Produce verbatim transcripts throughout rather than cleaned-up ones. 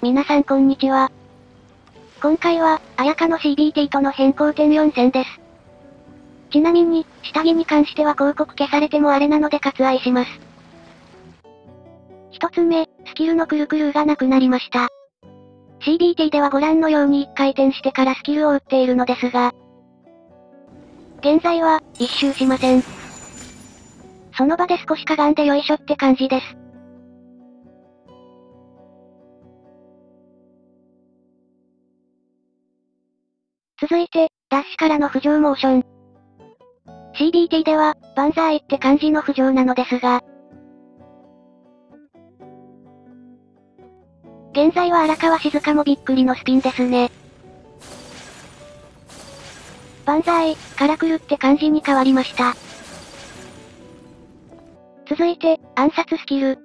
皆さんこんにちは。今回は、綾香の シービーティー との変更点よん選です。ちなみに、下着に関しては広告消されてもあれなので割愛します。一つ目、スキルのくるくるがなくなりました。シービーティー ではご覧のようにいっかい転してからスキルを打っているのですが、現在は、一周しません。その場で少しかがんでよいしょって感じです。続いて、ダッシュからの浮上モーション。シービーティー では、バンザーイって感じの浮上なのですが、現在は荒川静香もびっくりのスピンですね。バンザーイ、からくるって感じに変わりました。続いて、暗殺スキル。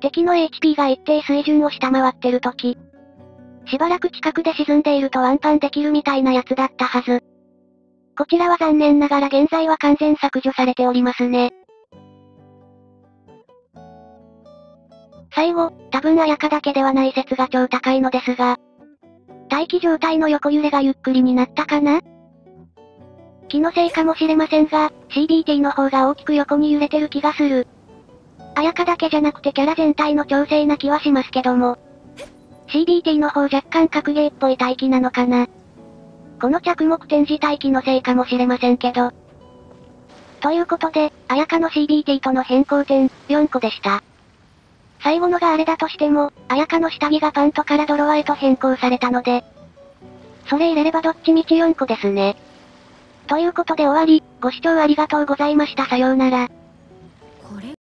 敵の エイチピー が一定水準を下回ってるとき、しばらく近くで沈んでいるとワンパンできるみたいなやつだったはず。こちらは残念ながら現在は完全削除されておりますね。最後、多分綾香だけではない説が超高いのですが、待機状態の横揺れがゆっくりになったかな？気のせいかもしれませんが、シービーティー の方が大きく横に揺れてる気がする。綾香だけじゃなくてキャラ全体の調整な気はしますけども。シービーティー の方若干格ゲーっぽい待機なのかな。この着目点自体気のせいかもしれませんけど。ということで、綾香の シービーティー との変更点、よんこでした。最後のがあれだとしても、綾香の下着がパントからドロワへと変更されたので、それ入れればどっちみちよんこですね。ということで終わり、ご視聴ありがとうございました。さようなら。